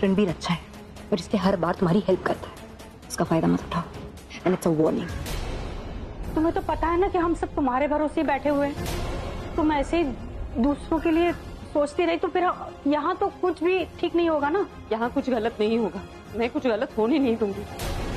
Friend भी अच्छा है बट इसके हर बार तुम्हारी हेल्प करता है, उसका फायदा मत उठाओ। And it's a warning. तुम्हें तो पता है ना कि हम सब तुम्हारे भरोसे बैठे हुए हैं, तुम ऐसे दूसरों के लिए सोचती रही तो फिर यहाँ तो कुछ भी ठीक नहीं होगा ना, यहाँ कुछ गलत नहीं होगा, मैं कुछ गलत होने नहीं दूंगी।